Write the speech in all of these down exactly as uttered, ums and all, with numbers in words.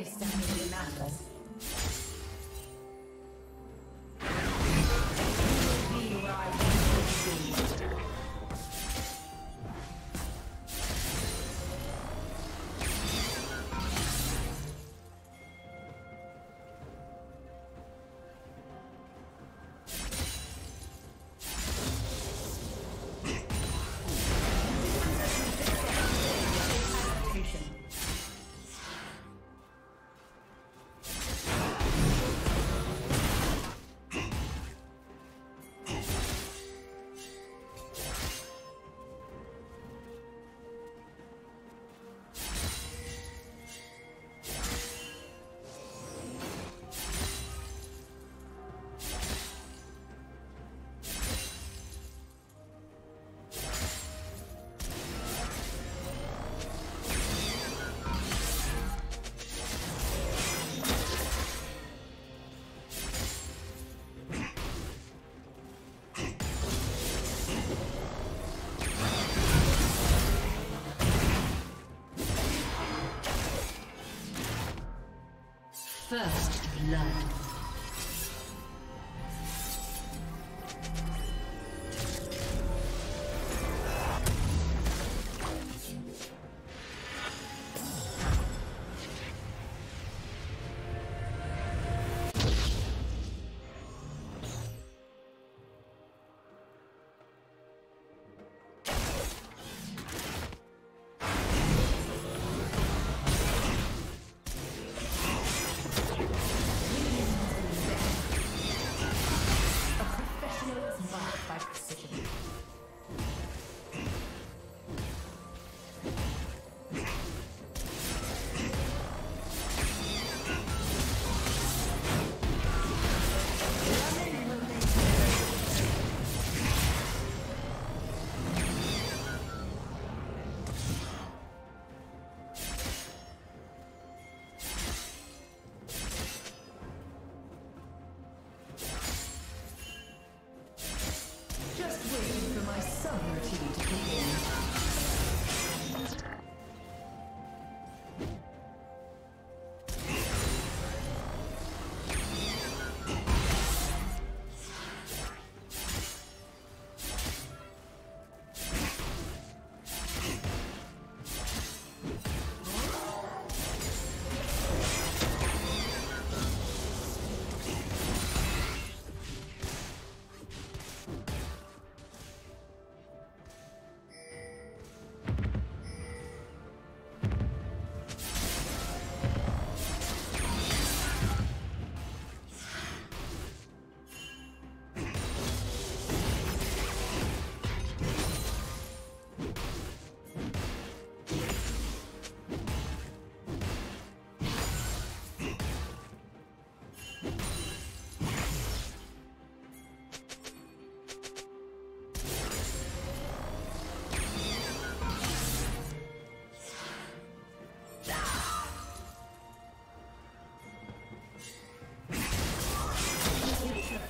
Understanding the matters. First blood.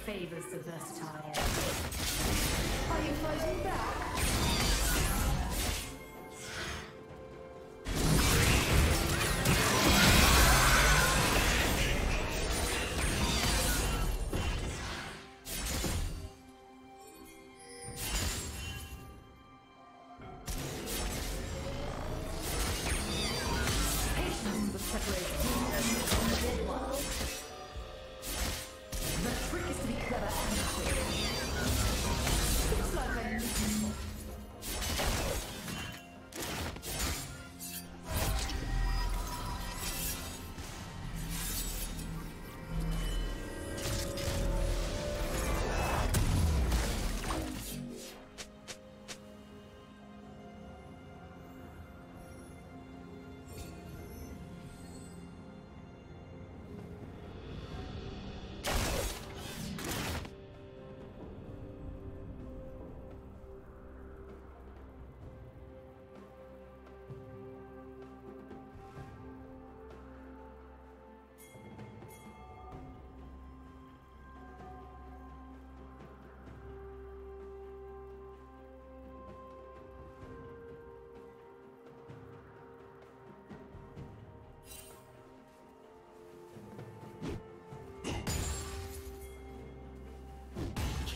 Favors the versatile. Are you fighting back?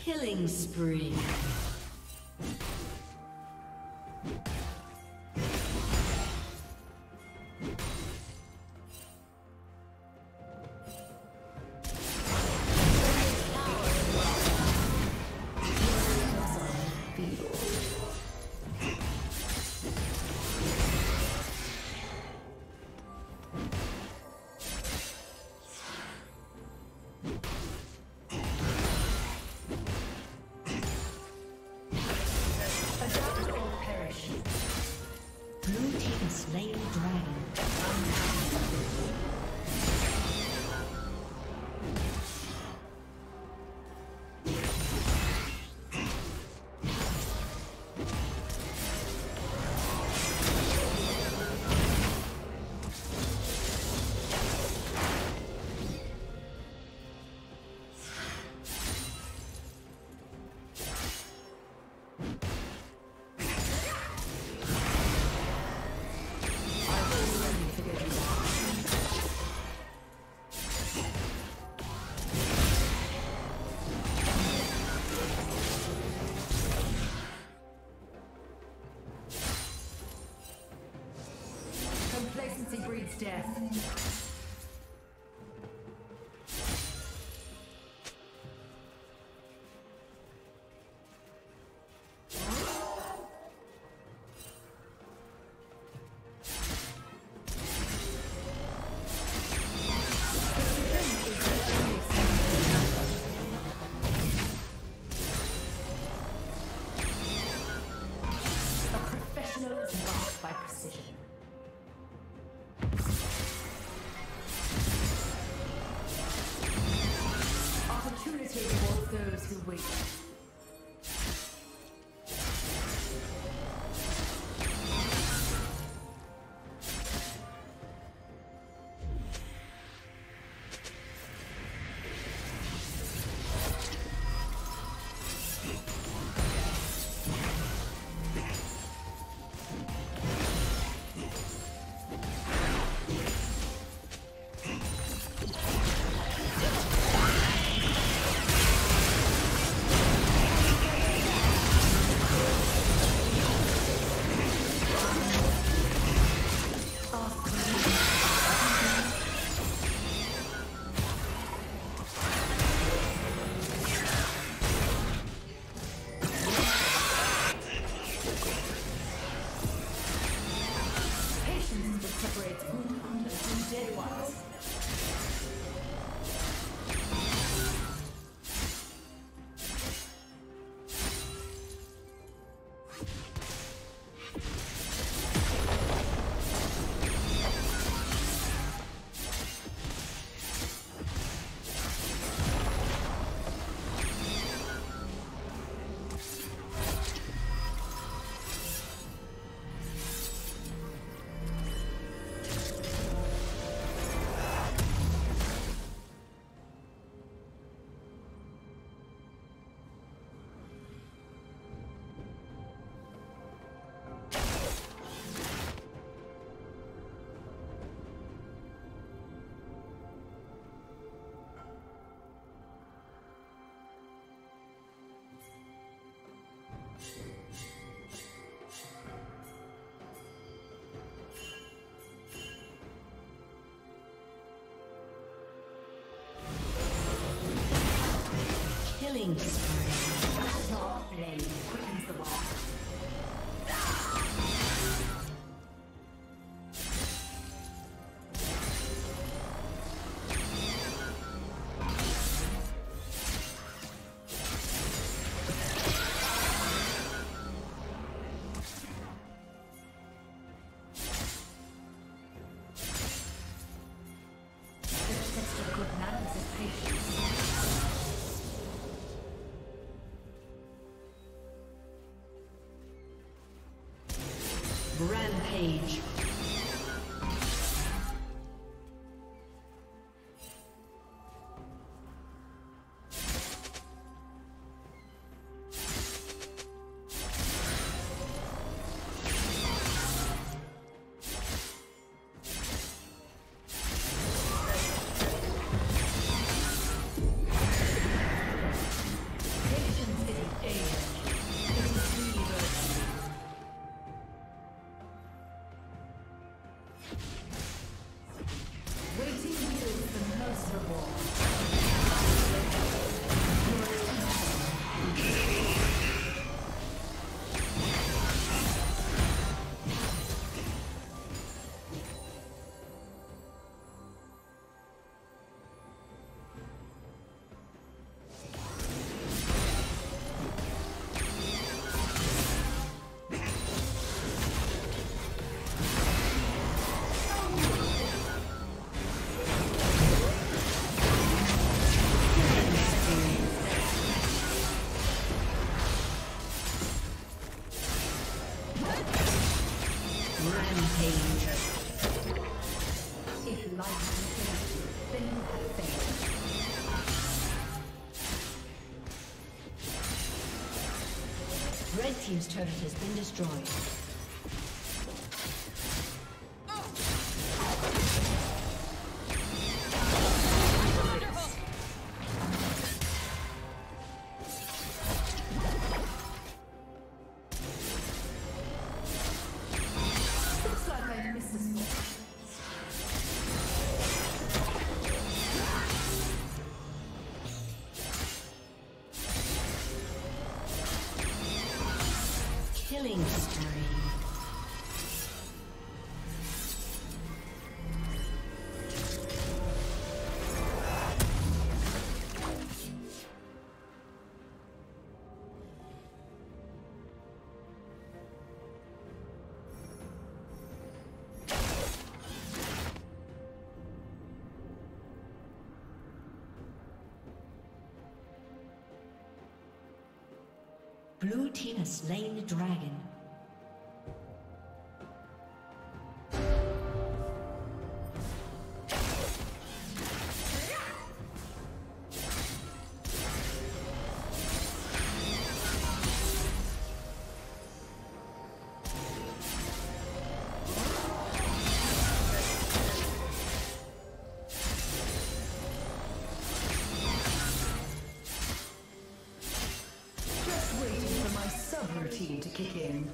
Killing spree. Death. Killing spree. Soft blade quickens the ball. Rampage. Patient Red team's turret has been destroyed. Blue team has slain the dragon. Kick in.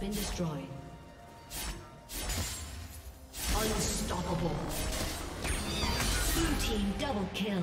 Been destroyed. Unstoppable. Blue team double kill.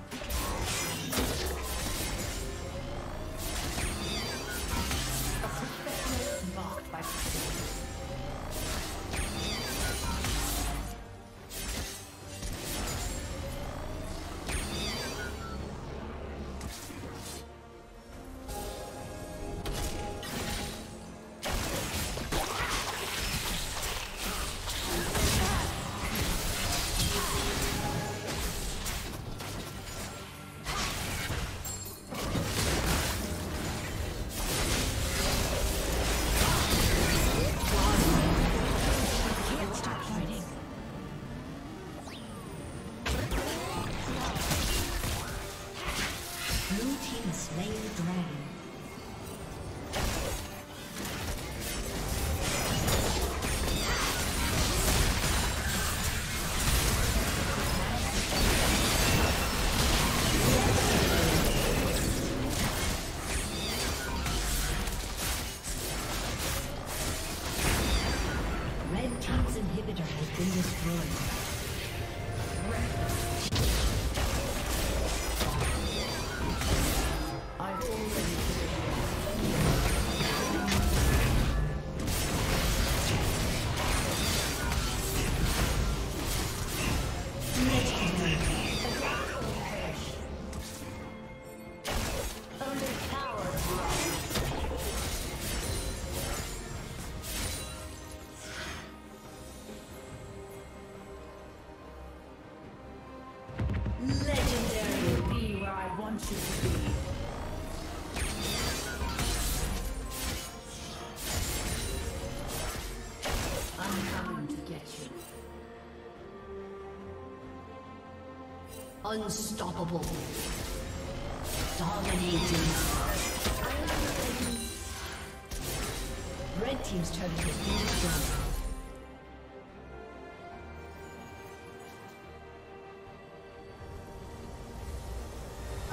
A perfectness marked by unstoppable. Dominating. Red team's turret has been destroyed.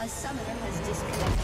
A summoner has disconnected.